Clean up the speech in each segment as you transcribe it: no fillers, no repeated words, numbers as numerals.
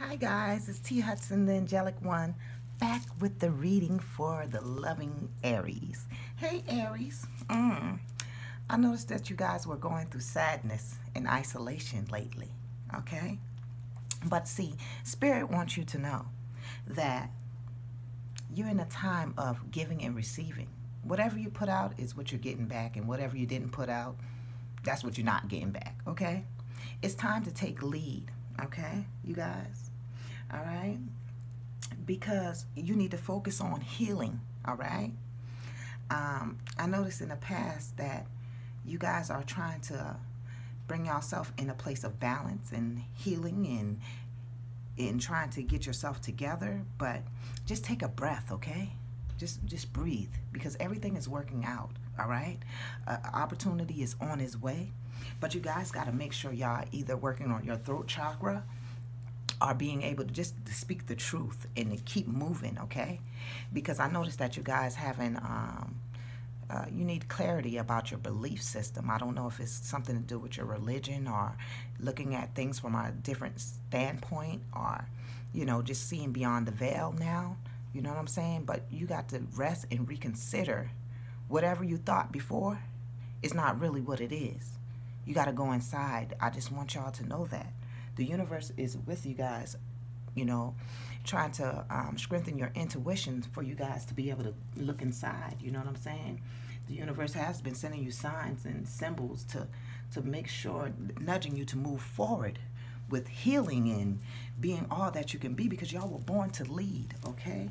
Hi guys, it's T. Hudson, the Angelic One, back with the reading for the loving Aries. Hey Aries, I noticed that you guys were going through sadness and isolation lately, okay? But see, Spirit wants you to know that you're in a time of giving and receiving. Whatever you put out is what you're getting back, and whatever you didn't put out, that's what you're not getting back, okay? It's time to take lead. Okay, you guys, all right? Because you need to focus on healing, all right? I noticed in the past that you guys are trying to bring yourself in a place of balance and healing and in trying to get yourself together, but just take a breath, okay? Just breathe, because everything is working out, all right? Opportunity is on its way. But you guys got to make sure y'all either working on your throat chakra or being able to just speak the truth and to keep moving, okay? Because I noticed that you guys having, you need clarity about your belief system. I don't know if it's something to do with your religion or looking at things from a different standpoint or, you know, just seeing beyond the veil now. You know what I'm saying? But you got to rest and reconsider whatever you thought before is not really what it is. You got to go inside. I just want y'all to know that. The universe is with you guys, you know, trying to strengthen your intuition for you guys to be able to look inside. You know what I'm saying? The universe has been sending you signs and symbols to make sure, nudging you to move forward with healing and being all that you can be, because y'all were born to lead, okay?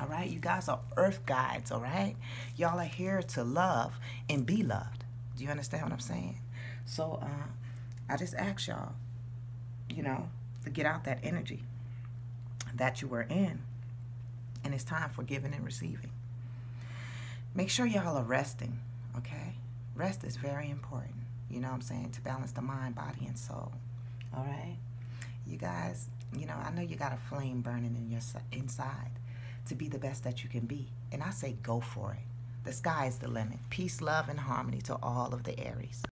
All right? You guys are earth guides, all right? Y'all are here to love and be loved. Do you understand what I'm saying? So I just ask y'all, you know, to get out that energy that you were in. And it's time for giving and receiving. Make sure y'all are resting, okay? Rest is very important, you know what I'm saying, to balance the mind, body, and soul, all right? You guys, you know, I know you got a flame burning in your inside to be the best that you can be. And I say go for it. The sky is the limit. Peace, love, and harmony to all of the Aries.